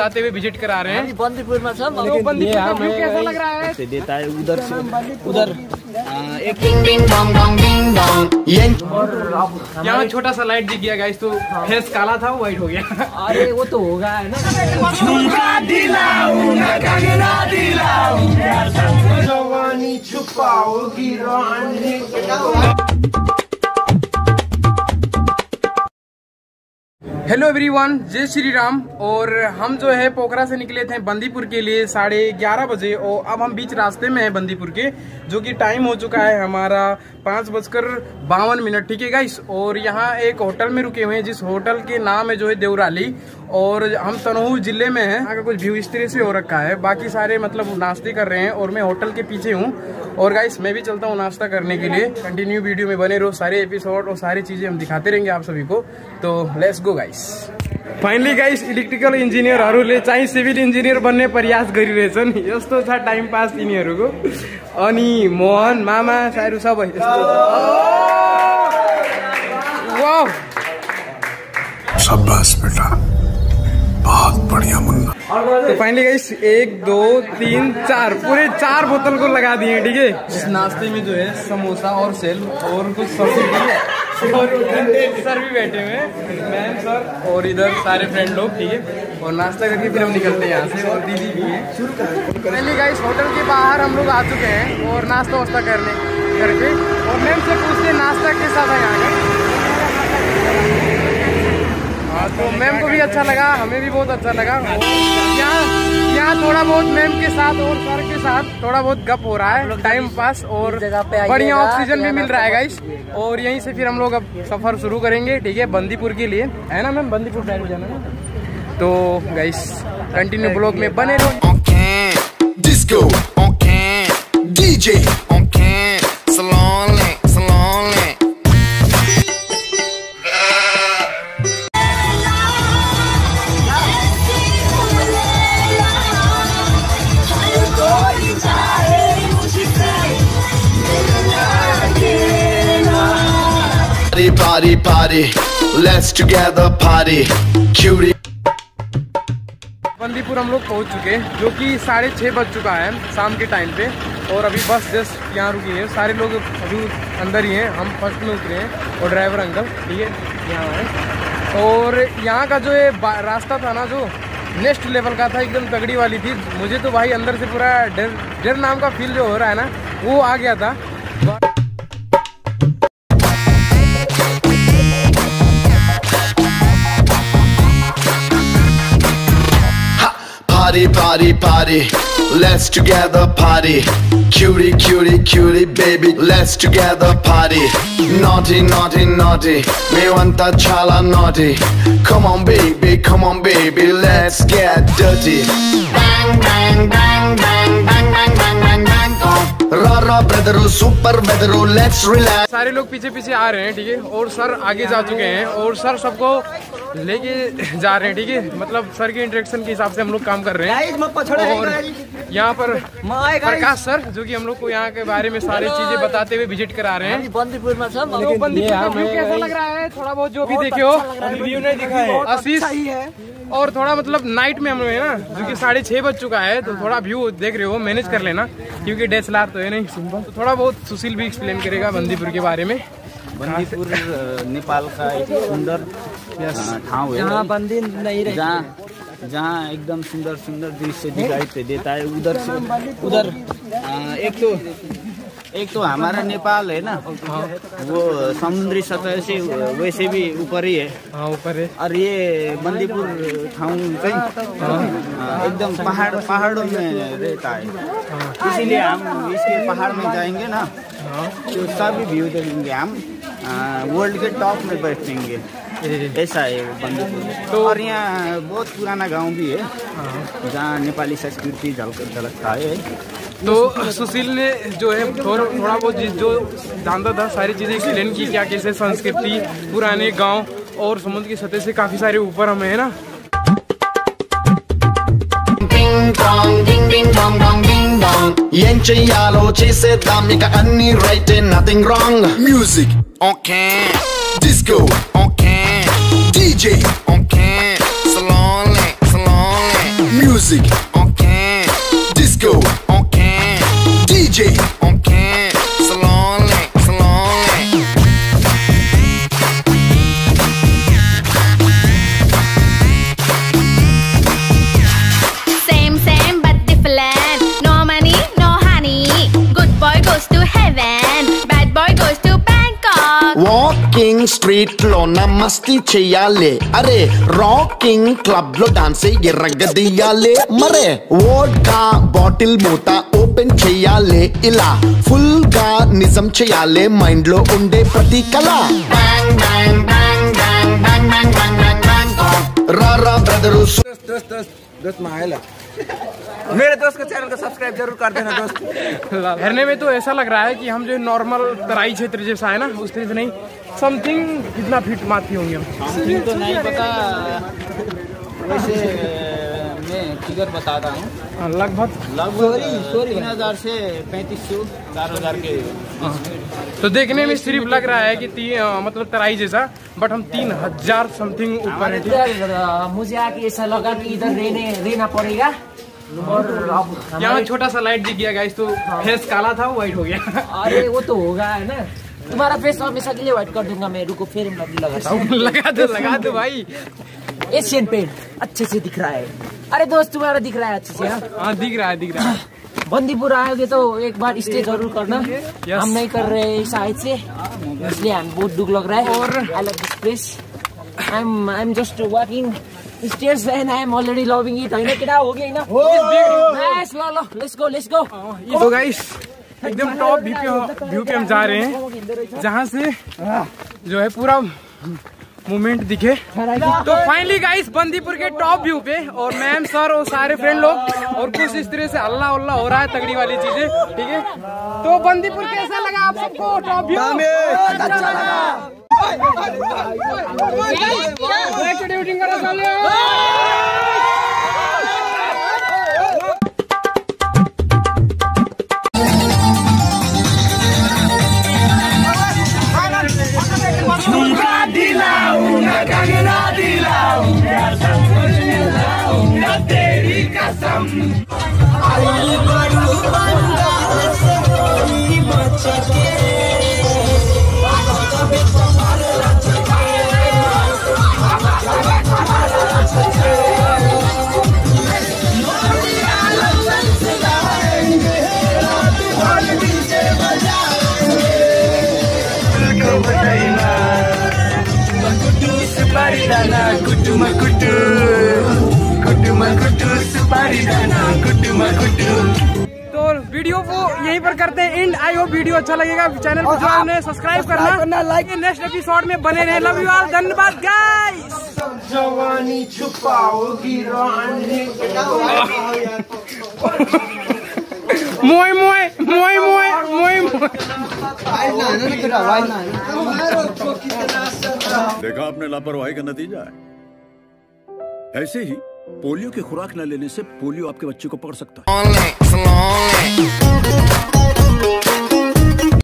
आते हुए विजिट करा रहे हैं। बंदीपुर में कैसा लग रहा है? देता है उधर से उधर। यहाँ छोटा सा लाइट दिख गया गाइस, तो फेस काला था व्हाइट हो गया। अरे वो तो होगा है ना। हेलो एवरीवन, जय श्री राम। और हम जो है पोखरा से निकले थे बंदीपुर के लिए 11:30 बजे और अब हम बीच रास्ते में हैं बंदीपुर के, जो कि टाइम हो चुका है हमारा 5:52। ठीक है गाइस, और यहाँ एक होटल में रुके हुए हैं जिस होटल के नाम है जो है देवराली, और हम तनहू जिले में हैं। यहाँ का कुछ व्यू इस तरह से हो रखा है, बाकी सारे मतलब नाश्ते कर रहे हैं और मैं होटल के पीछे हूँ। और गाइस मैं भी चलता हूँ नाश्ता करने के लिए। कंटिन्यू वीडियो में बने रहो, सारे एपिसोड और सारी चीज़ें हम दिखाते रहेंगे आप सभी को। तो let's go guys. Finally guys electrical इन्जिनियरहरूले चाहिँ सिभिल इन्जिनियर बन्ने प्रयास गरिरहेछन्। यस्तो छ टाइम पास तिनीहरुको। अनि मोहन मामा साइरु सबै यस्तो छ। वाओ शाबाश बेटा, बहुत बढ़िया मुन्ना। तो फाइनली गाइस 1 2 3 4 पूरे 4 बोतल को लगा दिए। ठीक है, इस नाश्ते में जो है समोसा और सेल और कुछ सब्जी और सर भी बैठे हुए हैं, मैम सर और इधर सारे फ्रेंड लोग। ठीक है, और नाश्ता करके फिर हम निकलते हैं यहाँ से। और दीदी भी हैं। फाइनली गाइस होटल के बाहर हम लोग आ चुके हैं और नाश्ता वास्ता करने करके, और मैम से पूछते हैं नाश्ता कैसा था यहाँ का। हाँ, तो मैम को भी अच्छा लगा, हमें भी बहुत अच्छा लगा। यहाँ थोड़ा बहुत मैम के साथ और सर के साथ थोड़ा बहुत गप हो रहा है, टाइम पास, और बढ़िया ऑक्सीजन भी मिल रहा है गाइस। और यहीं से फिर हम लोग अब सफ़र शुरू करेंगे। ठीक है, बंदीपुर के लिए है ना मैम, बंदीपुर साइड जाना है। तो गाइस कंटिन्यू ब्लॉग में बने रहो। Disco DJ party party let's together party cutie। Bandipur हम लोग पहुंच चुके हैं, जो कि 6:30 बज चुका है शाम के टाइम पे। और अभी बस जस्ट यहाँ रुकी है, सारे लोग अभी अंदर ही हैं, हम फर्स्ट में उतरे हैं। और ड्राइवर अंकल ठीक है यहाँ है। और यहाँ का जो ये रास्ता था ना, जो नेक्स्ट लेवल का था, एकदम तगड़ी वाली थी। मुझे तो भाई अंदर से पूरा डर नाम का फील जो हो रहा है ना, वो आ गया था। Party party party let's together party cutie cutie cutie baby let's together party naughty naughty naughty we want the chala naughty come on baby let's get dirty bang bang bang bang bang bang bang bang bang oh ra ra brother super brother let's relax। सारे लोग पीछे पीछे आ रहे हैं। ठीक है, और sir आगे जा चुके हैं और सर सबको लेके जा रहे हैं। ठीक है, मतलब सर के इंटरेक्शन के हिसाब से हम लोग काम कर रहे हैं। और यहाँ पर प्रकाश सर जो कि हम लोग को यहाँ के बारे में सारी चीजें बताते हुए विजिट करा रहे हैं बंदीपुर में। कैसा लग रहा है? थोड़ा बहुत जो भी देखे हो आशीष और थोड़ा मतलब नाइट में हम लोग है ना, जो कि 6:30 बज चुका है, तो थोड़ा व्यू देख रहे हो मैनेज कर लेना, क्योंकि DSLR तो है नहीं। थोड़ा बहुत सुशील भी एक्सप्लेन करेगा बंदीपुर के बारे में। बंदीपुर नेपाल का एक सुंदर ठाव है, जहाँ बंदी नहीं रहे, जहाँ एकदम सुंदर सुंदर दृश्य दिखाई देता है उधर से उधर। एक तो हमारा नेपाल है ना, वो समुद्री सतह से वैसे भी ऊपर ही है। हाँ ऊपर है। और ये बंदीपुर ठाउँ एकदम पहाड़ों में रहता है, इसीलिए हम इसके पहाड़ में जाएंगे ना, तो सभी व्यू देखेंगे। हम वर्ल्ड के टॉप में बैठेंगे, ऐसा है बंदीपुर। तो और यहाँ बहुत पुराना गांव भी है, जहाँ नेपाली संस्कृति झलकता है। तो सुशील ने जो है थोड़ा बहुत जो जानता था सारी चीज़ें एक्सप्लेन की, क्या कैसे संस्कृति, पुराने गांव और समुद्र की सतह से काफ़ी सारे ऊपर हमें है ना। Walking street lo na masti cheyale are rocking club lo dance iragdiyale mare vodka bottle mota open cheyale ila full ga nizam cheyale mind lo unde prati kala bang bang bang bang bang bang bang bang bang ra ra brother दोस्त माहौल है मेरे दोस्त के channel को subscribe जरूर कर देना दोस्त। घरने में तो ऐसा लग रहा है कि हम जो नॉर्मल तराई क्षेत्र जैसा है ना उस तरह से नहीं, समथिंग कितना फीट मारती होंगे हम तो नहीं पता। वैसे मैं फिगर बताता हूँ, लगभग 3000 से 3500 4000 के। तो देखने में सिर्फ लग रहा है कि मतलब तराई जैसा, बट हम 3000 समथिंग ऊपर है। मुझे आके ऐसा लगा कि इधर रहना पड़ेगा। और यहाँ छोटा सा लाइट दिख गया गाइस, तो फेस काला था व्हाइट हो गया। अरे वो तो होगा है ना, तुम्हारा फेस हमेशा के लिए व्हाइट कर दूंगा मैं। रुको फिर लगा दो भाई एशियन पेंट, अच्छे से दिख रहा है। अरे दोस्त तुम्हारा दिख रहा है अच्छे से? हाँ दिख रहा है। बंदीपुर आओगे तो एक बार स्टे जरूर करना, हम नहीं कर रहे शायद से, इसलिए हम बहुत दुख लग रहा है। और I love this place, I am just walking stage and I am already loving it. है ना क्या हो गया ना, नाइस लो लेट्स गो। तो गाइस एकदम टॉप व्यू पे हम जा रहे हैं, जहाँ से जो है पूरा मोमेंट दिखे। तो फाइनली गाइस बंदीपुर के टॉप व्यू पे, और मैम सर और सारे फ्रेंड लोग, और कुछ इस तरह से अल्लाह उल्लाह हो रहा है, तगड़ी वाली चीजें। ठीक है, तो बंदीपुर कैसा लगा आप सबको टॉप व्यू? अच्छा लगा। तो वीडियो को यहीं पर करते हैं एंड। आई होप वीडियो अच्छा लगेगा। चैनल को सब्सक्राइब करना, लाइक। नेक्स्ट एपिसोड में बने रहे। लव यू ऑल, धन्यवाद गाइस। जवानी छुपाओगी मोय मोय मोय मोय मोय मोय। देखा आपने लापरवाही का नतीजा है। ऐसे ही पोलियो की खुराक न लेने से पोलियो आपके बच्चे को पकड़ सकता है।